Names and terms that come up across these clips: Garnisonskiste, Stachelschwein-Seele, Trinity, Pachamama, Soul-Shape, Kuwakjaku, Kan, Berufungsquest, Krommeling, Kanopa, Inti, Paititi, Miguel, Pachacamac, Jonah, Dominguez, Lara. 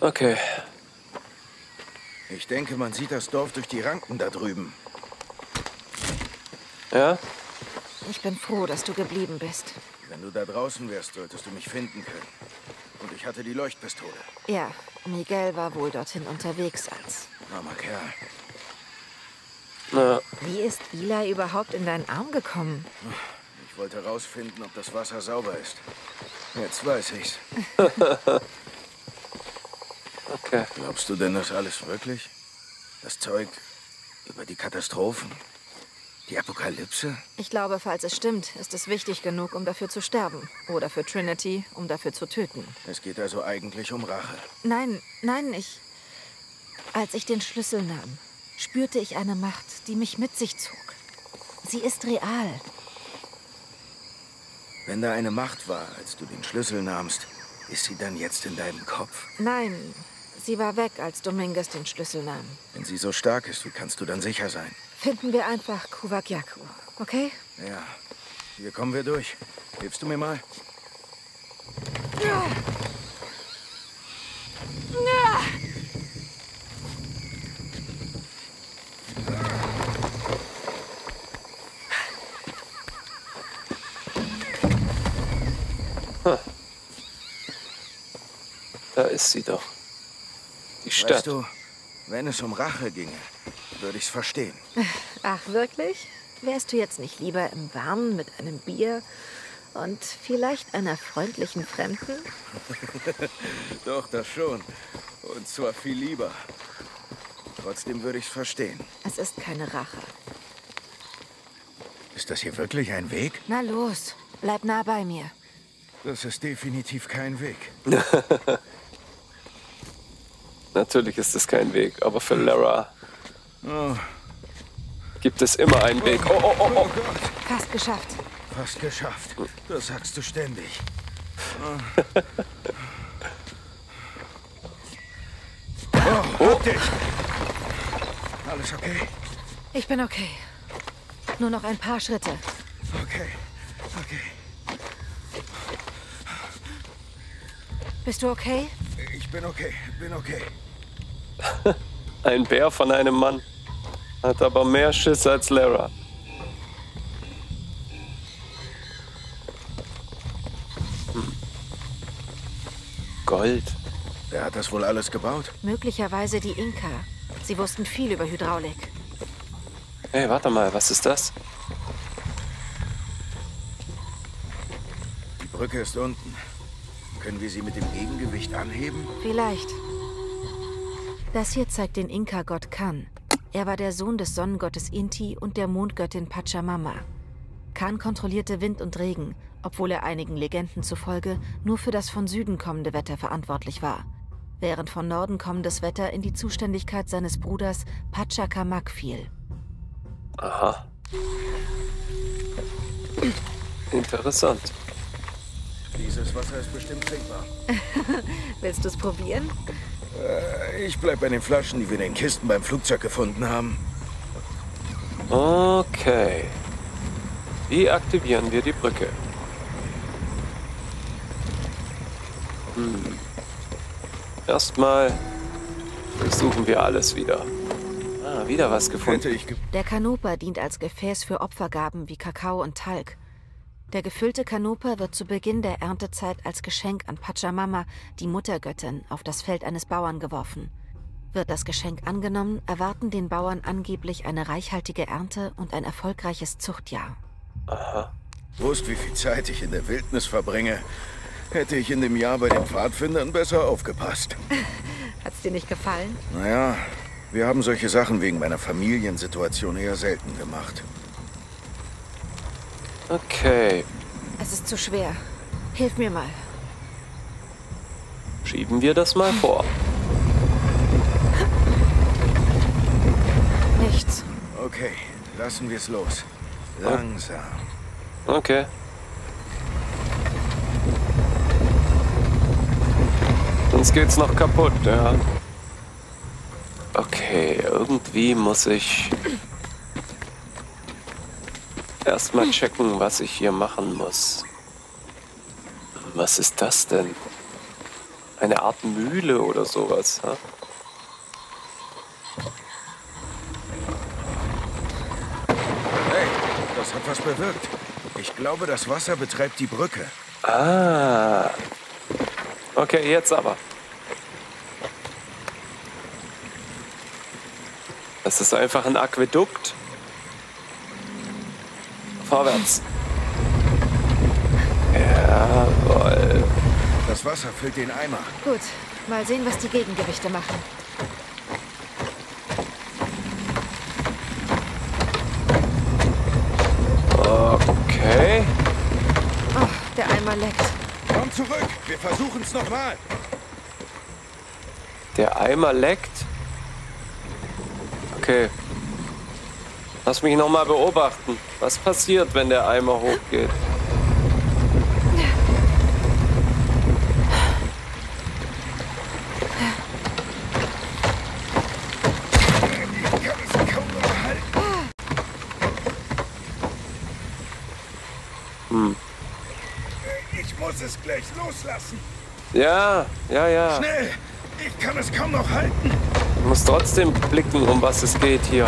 Okay. Ich denke, man sieht das Dorf durch die Ranken da drüben. Ja? Ich bin froh, dass du geblieben bist. Wenn du da draußen wärst, solltest du mich finden können. Und ich hatte die Leuchtpistole. Ja, Miguel war wohl dorthin unterwegs als... Armer Kerl. Ja. Wie ist Ila überhaupt in deinen Arm gekommen? Ich wollte herausfinden, ob das Wasser sauber ist. Jetzt weiß ich's. Okay. Glaubst du denn das alles wirklich? Das Zeug über die Katastrophen? Die Apokalypse? Ich glaube, falls es stimmt, ist es wichtig genug, um dafür zu sterben. Oder für Trinity, um dafür zu töten. Es geht also eigentlich um Rache. Nein, nein, ich... Als ich den Schlüssel nahm, spürte ich eine Macht, die mich mit sich zog. Sie ist real. Wenn da eine Macht war, als du den Schlüssel nahmst, ist sie dann jetzt in deinem Kopf? Nein, sie war weg, als Dominguez den Schlüssel nahm. Wenn sie so stark ist, wie kannst du dann sicher sein? Finden wir einfach Kuwakjaku, okay? Ja, hier kommen wir durch. Hilfst du mir mal? Ja. Ja. Da ist sie doch. Die Stadt. Weißt du, wenn es um Rache ginge, würde ich's verstehen. Ach, wirklich? Wärst du jetzt nicht lieber im Warmen mit einem Bier und vielleicht einer freundlichen Fremden? Doch, das schon. Und zwar viel lieber. Trotzdem würde ich's verstehen. Es ist keine Rache. Ist das hier wirklich ein Weg? Na los, bleib nah bei mir. Das ist definitiv kein Weg. Natürlich ist es kein Weg, aber für Lara gibt es immer einen Weg. Oh, oh, oh, oh. Fast geschafft. Fast geschafft. Das sagst du ständig. Oh. Alles okay? Ich bin okay. Nur noch ein paar Schritte. Okay, okay. Bist du okay? Ich bin okay, bin okay. Ein Bär von einem Mann. Hat aber mehr Schiss als Lara. Gold. Wer hat das wohl alles gebaut? Möglicherweise die Inka. Sie wussten viel über Hydraulik. Hey, warte mal, was ist das? Die Brücke ist unten. Können wir sie mit dem Gegengewicht anheben? Vielleicht. Das hier zeigt den Inka-Gott Kan. Er war der Sohn des Sonnengottes Inti und der Mondgöttin Pachamama. Kan kontrollierte Wind und Regen, obwohl er einigen Legenden zufolge nur für das von Süden kommende Wetter verantwortlich war, während von Norden kommendes Wetter in die Zuständigkeit seines Bruders Pachacamac fiel. Aha. Interessant. Dieses Wasser ist bestimmt trinkbar. Willst du es probieren? Ich bleib bei den Flaschen, die wir in den Kisten beim Flugzeug gefunden haben. Okay. Wie aktivieren wir die Brücke? Erstmal durchsuchen wir alles wieder. Ah, wieder was gefunden. Der Kanopa dient als Gefäß für Opfergaben wie Kakao und Talg. Der gefüllte Kanopa wird zu Beginn der Erntezeit als Geschenk an Pachamama, die Muttergöttin, auf das Feld eines Bauern geworfen. Wird das Geschenk angenommen, erwarten den Bauern angeblich eine reichhaltige Ernte und ein erfolgreiches Zuchtjahr. Aha. Wusst, wie viel Zeit ich in der Wildnis verbringe, hätte ich in dem Jahr bei den Pfadfindern besser aufgepasst. Hat's dir nicht gefallen? Naja, wir haben solche Sachen wegen meiner Familiensituation eher selten gemacht. Okay. Es ist zu schwer. Hilf mir mal. Schieben wir das mal vor. Nichts. Okay, lassen wir es los. Langsam. Okay. Sonst geht's noch kaputt, ja. Okay, irgendwie muss ich... erstmal checken, was ich hier machen muss. Was ist das denn? Eine Art Mühle oder sowas. Ja? Hey, das hat was bewirkt. Ich glaube, das Wasser betreibt die Brücke. Ah. Okay, jetzt aber. Das ist einfach ein Aquädukt. Vorwärts. Jawohl. Das Wasser füllt den Eimer. Gut, mal sehen, was die Gegengewichte machen. Okay. Oh, der Eimer leckt. Komm zurück, wir versuchen es nochmal. Der Eimer leckt? Okay. Lass mich nochmal beobachten. Was passiert, wenn der Eimer hochgeht? Es gleich loslassen. Ja, ja, ja. Schnell! Ich kann es kaum noch halten. Ich muss trotzdem blicken, um was es geht hier.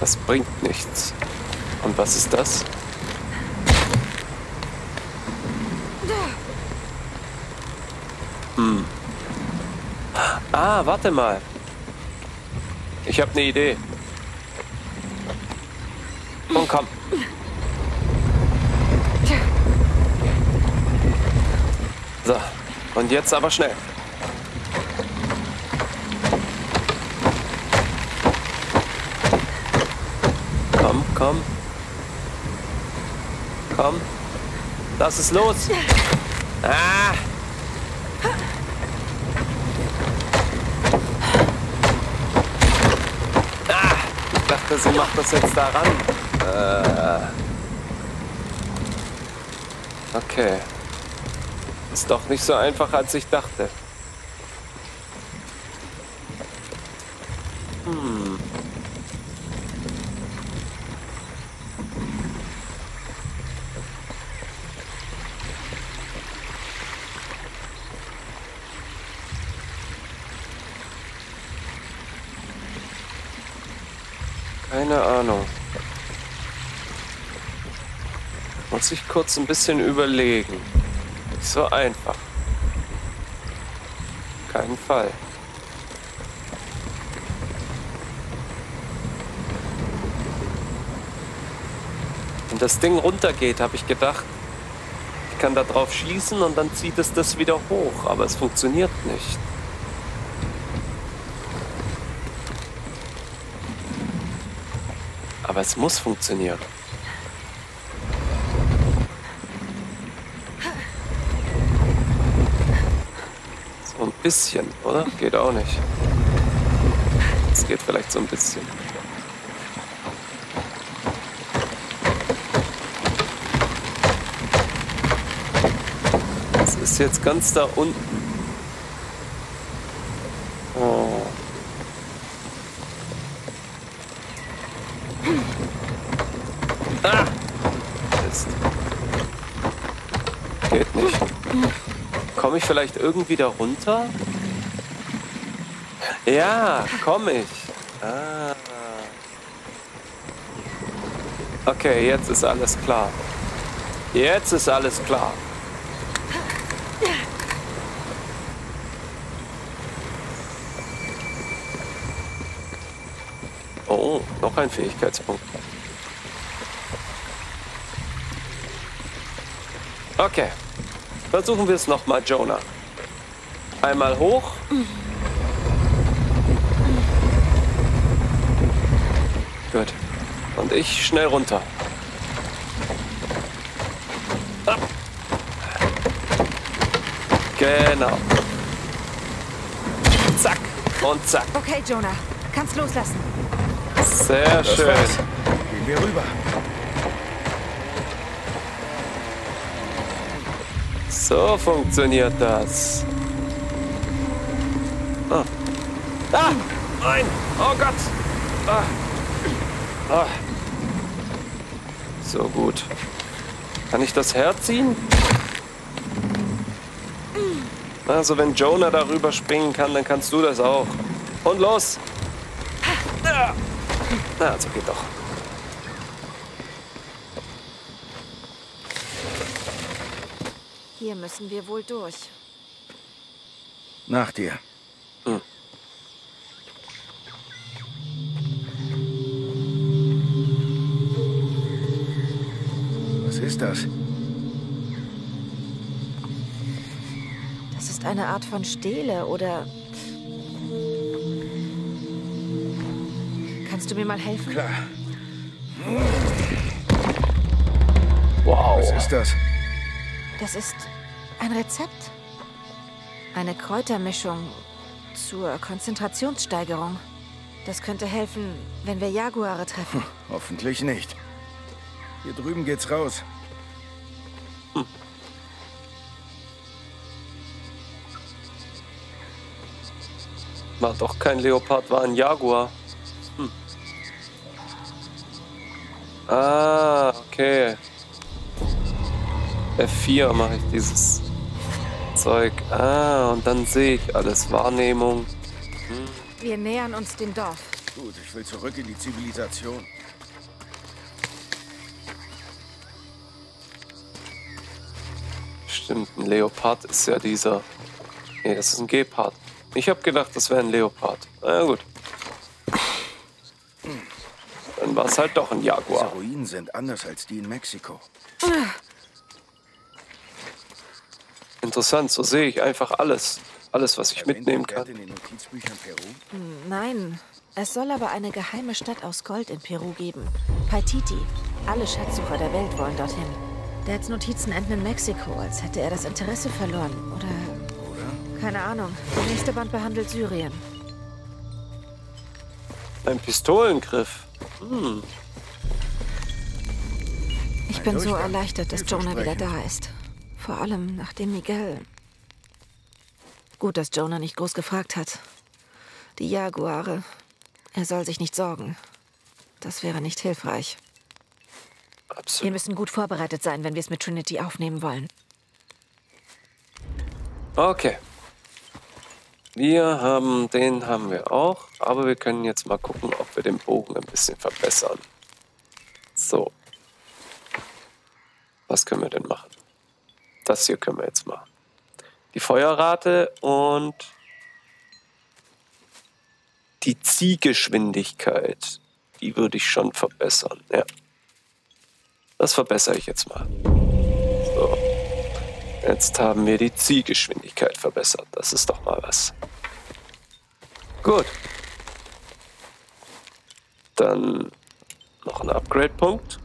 Das bringt nichts. Und was ist das? Hm. Ah, warte mal. Ich habe eine Idee. Und komm. So, und jetzt aber schnell. Komm, komm. Komm. Lass es los. Ah! Sie macht das jetzt daran. Okay. Ist doch nicht so einfach, als ich dachte. Hm. Keine Ahnung. Muss ich kurz ein bisschen überlegen. Nicht so einfach. Keinen Fall. Wenn das Ding runtergeht, habe ich gedacht, ich kann da drauf schießen und dann zieht es das wieder hoch. Aber es funktioniert nicht. Aber es muss funktionieren. So ein bisschen, oder? Geht auch nicht. Es geht vielleicht so ein bisschen. Es ist jetzt ganz da unten. Komme ich vielleicht irgendwie da runter? Ja, komme ich. Ah. Okay, jetzt ist alles klar. Jetzt ist alles klar. Oh, noch ein Fähigkeitspunkt. Okay. Versuchen wir es nochmal, Jonah. Einmal hoch. Gut. Und ich schnell runter. Ah. Genau. Zack und zack. Okay, Jonah. Kannst loslassen. Sehr schön. Gehen wir rüber. So funktioniert das. Ah. Ah! Nein! Oh Gott! Ah. Ah. So gut. Kann ich das herziehen? Also wenn Jonah darüber springen kann, dann kannst du das auch. Und los! Na, also geht doch. Hier müssen wir wohl durch. Nach dir. Hm. Was ist das? Das ist eine Art von Stele, oder... Kannst du mir mal helfen? Klar. Wow. Was ist das? Das ist ein Rezept. Eine Kräutermischung zur Konzentrationssteigerung. Das könnte helfen, wenn wir Jaguare treffen. Hoffentlich nicht. Hier drüben geht's raus. War doch kein Leopard, war ein Jaguar. Ah, okay. F4 mache ich dieses Zeug. Ah, und dann sehe ich alles. Wahrnehmung. Wir nähern uns dem Dorf. Gut, ich will zurück in die Zivilisation. Stimmt, ein Leopard ist ja dieser... Nee, das ist ein Gepard. Ich habe gedacht, das wäre ein Leopard. Na gut. Dann war es halt doch ein Jaguar. Diese Ruinen sind anders als die in Mexiko. Interessant, so sehe ich einfach alles. Alles, was ich mitnehmen kann. Nein, es soll aber eine geheime Stadt aus Gold in Peru geben. Paititi. Alle Schatzsucher der Welt wollen dorthin. Dads Notizen enden in Mexiko, als hätte er das Interesse verloren. Oder? Keine Ahnung. Der nächste Band behandelt Syrien. Ein Pistolengriff. Hm. Ich bin so erleichtert, dass Jonah wieder da ist. Vor allem nachdem Miguel... Gut, dass Jonah nicht groß gefragt hat. Die Jaguare. Er soll sich nicht sorgen. Das wäre nicht hilfreich. Absolut. Wir müssen gut vorbereitet sein, wenn wir es mit Trinity aufnehmen wollen. Okay. Den haben wir auch. Aber wir können jetzt mal gucken, ob wir den Bogen ein bisschen verbessern. So. Was können wir denn machen? Das hier können wir jetzt machen. Die Feuerrate und die Zielgeschwindigkeit. Die würde ich schon verbessern. Ja. Das verbessere ich jetzt mal. So. Jetzt haben wir die Zielgeschwindigkeit verbessert. Das ist doch mal was. Gut. Dann noch ein Upgrade-Punkt.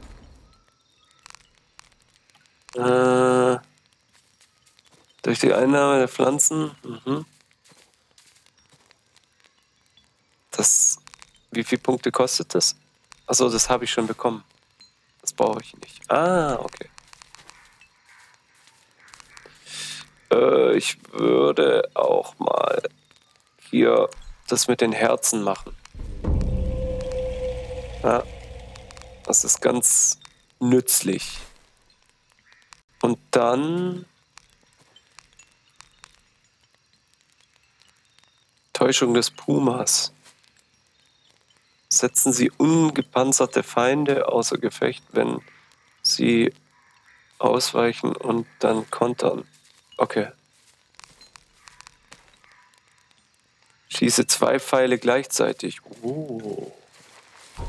Durch die Einnahme der Pflanzen. Mhm. Das. Wie viele Punkte kostet das? Achso, das habe ich schon bekommen. Das brauche ich nicht. Ah, okay. Ich würde auch mal hier das mit den Herzen machen. Ja. Das ist ganz nützlich. Und dann... Täuschung des Pumas. Setzen Sie ungepanzerte Feinde außer Gefecht, wenn sie ausweichen und dann kontern. Okay. Schieße 2 Pfeile gleichzeitig. Oh.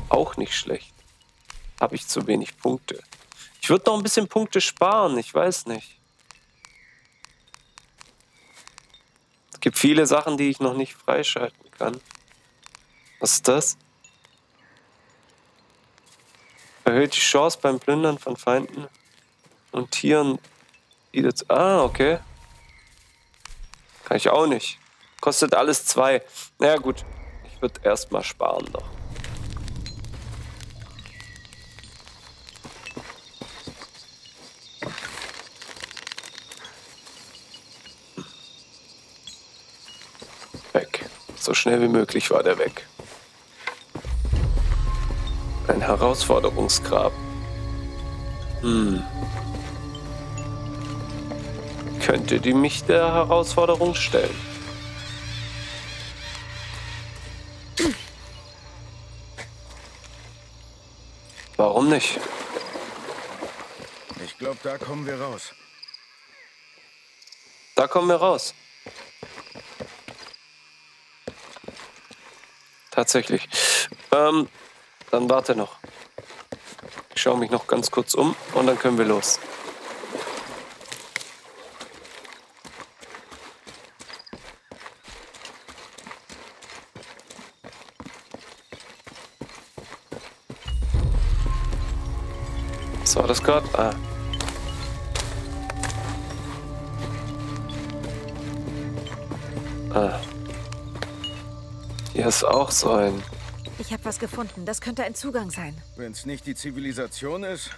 Auch nicht schlecht. Habe ich zu wenig Punkte. Ich würde noch ein bisschen Punkte sparen, ich weiß nicht. Es gibt viele Sachen, die ich noch nicht freischalten kann. Was ist das? Erhöht die Chance beim Plündern von Feinden und Tieren, die das... Ah, okay. Kann ich auch nicht. Kostet alles 2. Naja, gut. Ich würde erstmal sparen noch. So schnell wie möglich war der weg. Ein Herausforderungsgrab. Könnte die mich der Herausforderung stellen? Warum nicht? Ich glaube, da kommen wir raus. Da kommen wir raus. Tatsächlich. Dann warte noch. Ich schaue mich noch ganz kurz um und dann können wir los. Was war das gerade? Ah. Ah. Hier ist auch so ein... Ich habe was gefunden. Das könnte ein Zugang sein. Wenn es nicht die Zivilisation ist,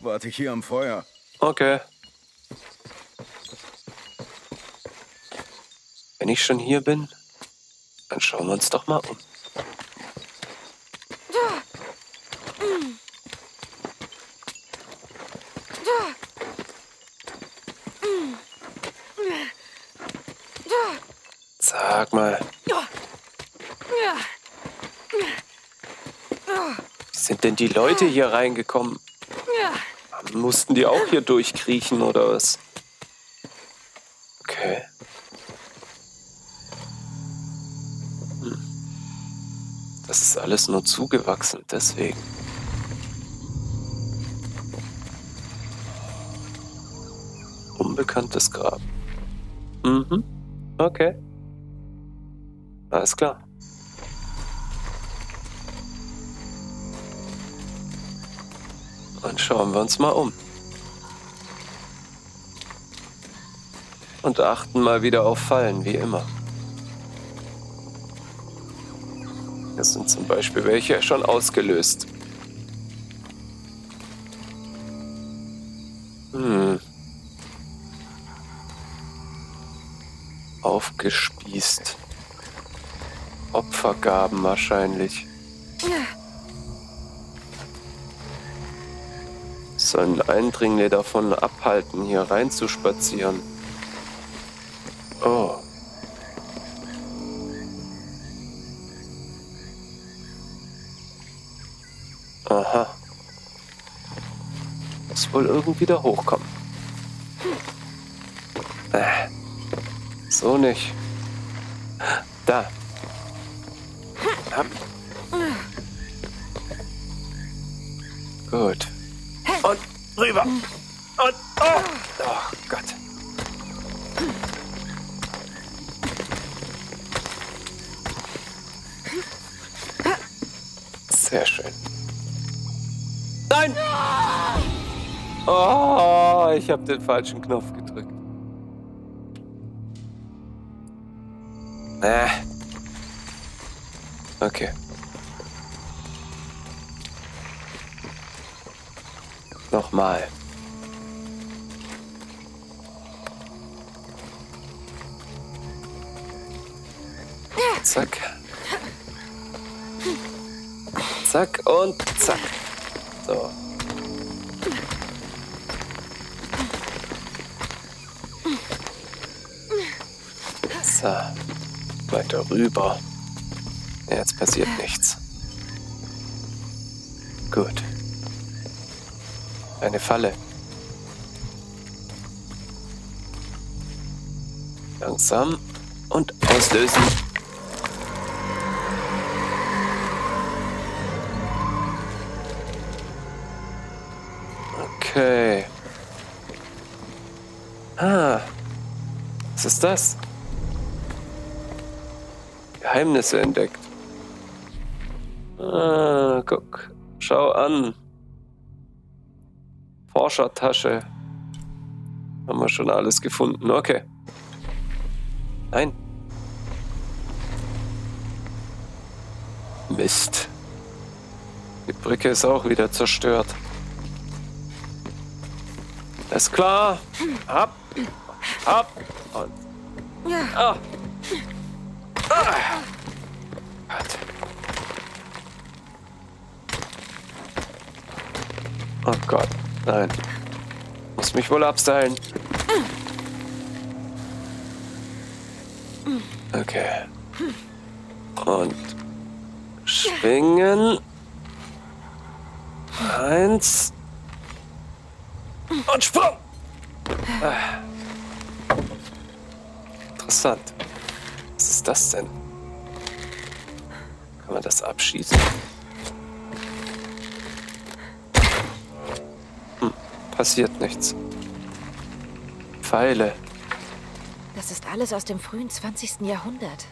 warte ich hier am Feuer. Okay. Wenn ich schon hier bin, dann schauen wir uns doch mal um. Sag mal. Sind denn die Leute hier reingekommen? Mussten die auch hier durchkriechen oder was? Okay. Das ist alles nur zugewachsen, deswegen. Unbekanntes Grab. Mhm. Okay. Alles klar. Und schauen wir uns mal um. Und achten mal wieder auf Fallen, wie immer. Das sind zum Beispiel welche schon ausgelöst. Aufgespießt. Opfergaben wahrscheinlich. Sollen Eindringlinge davon abhalten, hier reinzuspazieren. Oh. Aha. Muss wohl irgendwie da hochkommen. So nicht. Da. Gut. Und rüber. Und oh. Oh Gott. Sehr schön. Nein! Oh, ich habe den falschen Knopf gedrückt. Okay. Nochmal. Zack. Zack und zack. So. So. Weiter rüber. Jetzt passiert nichts. Gut. Eine Falle. Langsam und auslösen. Okay. Ah. Was ist das? Geheimnisse entdeckt. Ah, guck. Schau an. Forschertasche. Haben wir schon alles gefunden. Okay. Nein. Mist. Die Brücke ist auch wieder zerstört. Ist klar. Ab. Ab. Und. Ah. Ah. Gott. Oh Gott. Nein. Muss mich wohl abseilen. Okay. Und schwingen. 1. Und Sprung! Interessant. Was ist das denn? Kann man das abschießen? Passiert nichts. Pfeile. Das ist alles aus dem frühen 20. Jahrhundert.